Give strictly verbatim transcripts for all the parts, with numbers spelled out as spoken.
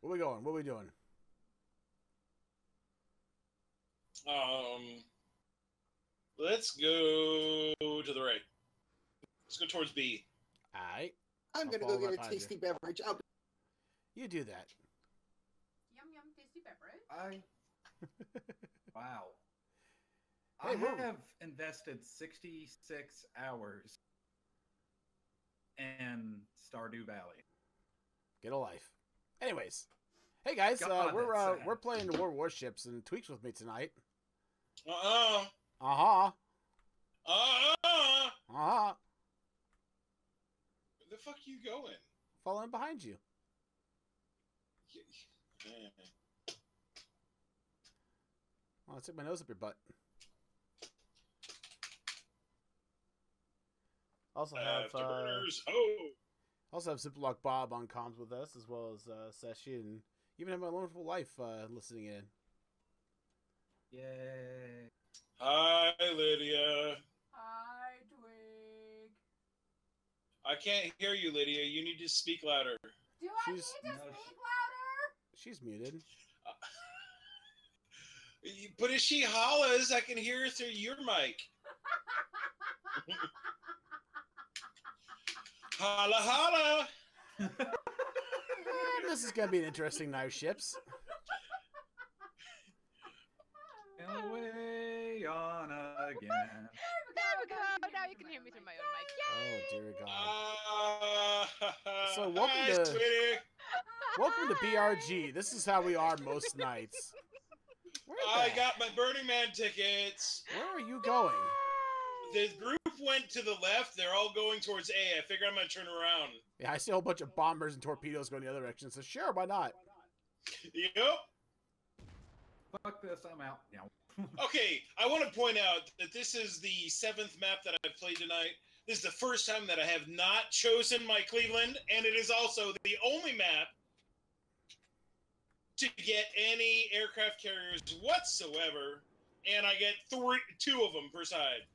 Where we going? What are we doing? Um, let's go to the right. Let's go towards B. All right. I'm going to go get a tasty you. beverage. I'll... You do that. Yum, yum, tasty beverage. I... Wow. Hey, I whoa. have invested sixty-six hours in Stardew Valley. Get a life. Anyways, hey guys, uh, we're uh, we're playing the World of Warships, and Tweaks with me tonight. Uh uh. Uh huh. Uh uh. Uh huh. Where the fuck are you going? Following behind you. Yeah. Man. Well, I took my nose up your butt. Also have uh, uh, oh. also have Superlock Bob on comms with us, as well as uh, Sesshi, and even have my wonderful wife uh, listening in. Yay! Hi, Lydia. Hi, Twig. I can't hear you, Lydia. You need to speak louder. Do she's, I need to no, speak louder? She's muted. Uh, But if she hollers, I can hear her through your mic. Holla, holla! This is going to be an interesting night, ships. And away on again. There we go. Now you can hear me through my own mic. Yay! Oh, dear God. Uh, so welcome hi, to Twitter. Welcome hi. to B R G. This is how we are most nights. I got my Burning Man tickets. Where are you going? The group went to the left. They're all going towards A. I figure I'm going to turn around. Yeah, I see a whole bunch of bombers and torpedoes going the other direction. So sure, why not? Yep. Fuck this, I'm out now. Okay, I want to point out that this is the seventh map that I've played tonight. This is the first time that I have not chosen my Cleveland, and it is also the only map to get any aircraft carriers whatsoever, and I get three, two of them per side.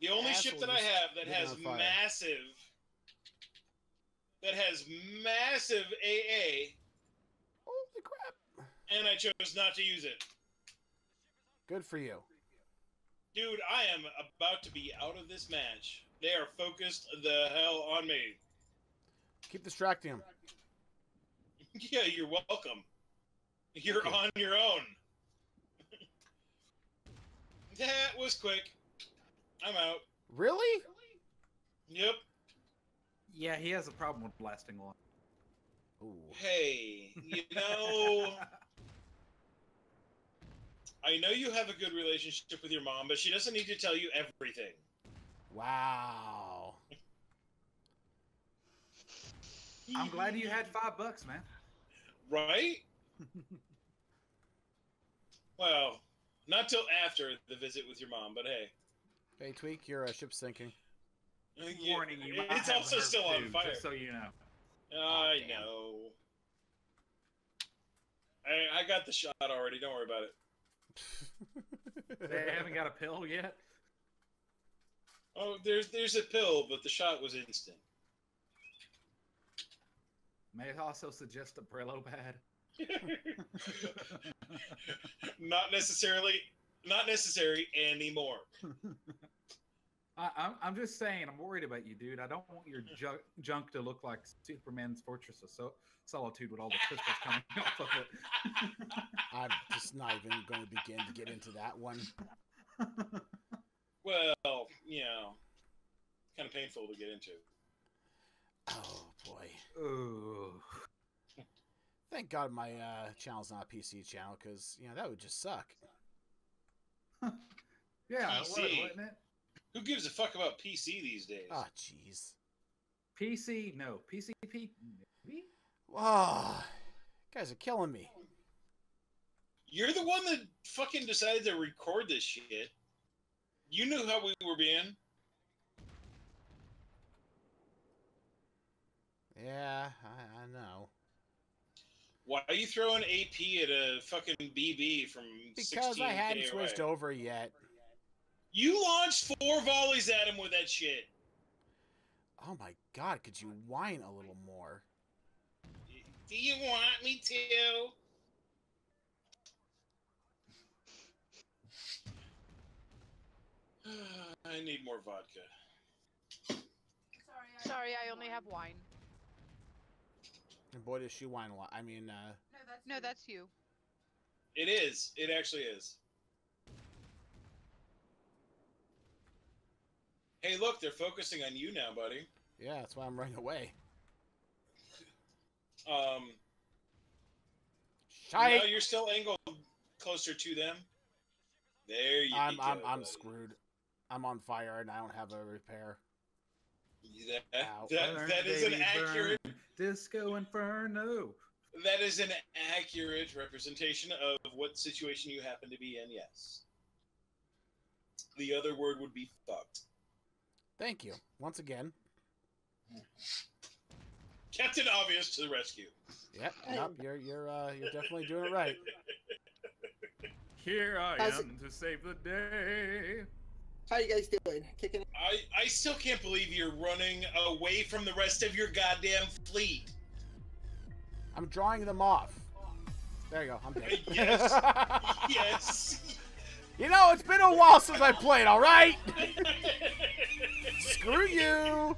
The only Asshole ship that I have that has massive, that has massive A A. Holy crap! And I chose not to use it. Good for you, dude. I am about to be out of this match. They are focused the hell on me. Keep distracting them. Yeah, you're welcome. You're okay. on your own. That was quick. I'm out. Really? Really? Yep. Yeah, he has a problem with blasting one. Ooh. Hey, you know... I know you have a good relationship with your mom, but she doesn't need to tell you everything. Wow. I'm glad you had five bucks, man. Right? Well, not till after the visit with your mom, but hey. Hey, Tweak, your uh, ship's sinking. Yeah, warning you. It's also still on fire. Just so you know. I oh, know. I, I got the shot already. Don't worry about it. They haven't got a pill yet? Oh, there's, there's a pill, but the shot was instant. May I also suggest a Brillo pad? Not necessarily, not necessary anymore. I, I'm, I'm just saying, I'm worried about you, dude. I don't want your junk, junk to look like Superman's Fortress of Sol Solitude with all the crystals coming off of it. I'm just not even going to begin to get into that one. Well, you know, kind of painful to get into. Oh boy! Ooh. Thank God my uh, channel's not a P C channel, because you know that would just suck. Yeah, it would, wouldn't it? Who gives a fuck about P C these days? Ah, oh, jeez. P C, no. P C P. Wow, guys are killing me. You're the one that fucking decided to record this shit. You knew how we were being. Yeah, I, I know. Why are you throwing A P at a fucking B B from because sixteen K I hadn't switched away? Over yet. You launched four volleys at him with that shit. Oh my God, could you whine a little more? Do you want me to? I need more vodka. Sorry, I, Sorry, I only wine. have wine. And boy, does she whine a lot. I mean, uh... No, that's, no, that's you. It is. It actually is. Hey, look, they're focusing on you now, buddy. Yeah, that's why I'm running away. Um... Shite! No, you're still angled closer to them. There you I'm, go. I'm, I'm screwed. I'm on fire and I don't have a repair. That, that, burn, that is an accurate... Burn. Disco Inferno! That is an accurate representation of what situation you happen to be in, yes. The other word would be fucked. Thank you, once again. Captain Obvious to the rescue. Yep, yep you're, you're, uh, you're definitely doing it right. Here I How's am it? to save the day. How you guys doing? Kicking. I I still can't believe you're running away from the rest of your goddamn fleet. I'm drawing them off. There you go. I'm dead. Yes. Yes. You know, it's been a while since I played. All right. Screw you.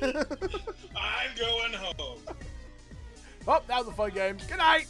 I'm going home. Oh, that was a fun game. Good night.